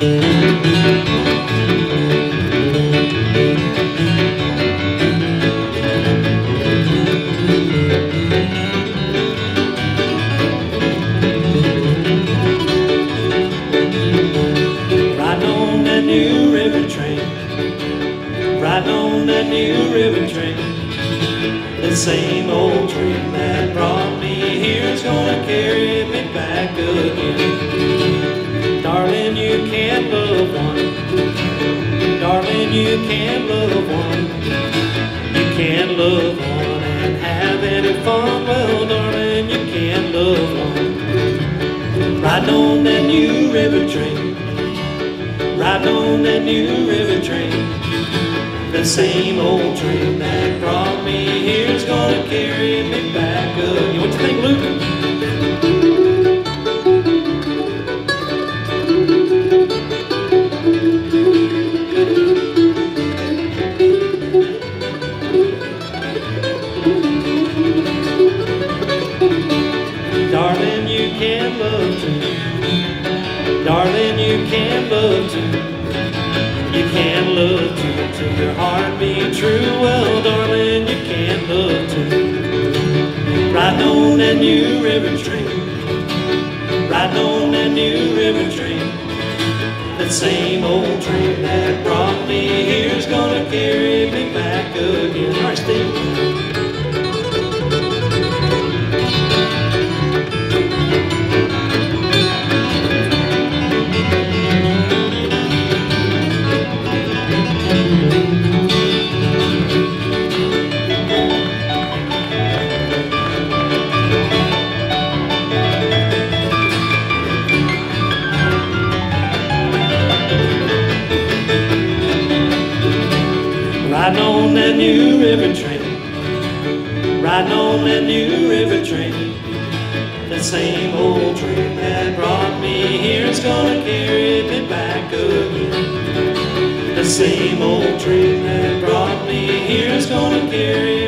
New River Train, riding on that New River Train. The same old train that brought me here is gonna carry me back again. Darling, you can't love one. Darling, you can't love one. You can't love one and have any fun. Well, darling, you can't love one. Riding on that New River Train, riding on that New River Train. The same old train that brought me here is gonna carry me back up. What you think, Luke? Darling, you can't love too. Darling, you can't love too. You can't love too till your heart be true. Well, darling, you can't love too. Riding on that New River Train, riding on that New River Train. That same old train that brought me here is gonna carry me back again. All right, Steve. Riding on that New River Train, riding on that New River Train. That same old train that brought me here is gonna carry me back again. That same old train that brought me here is gonna carry me back again.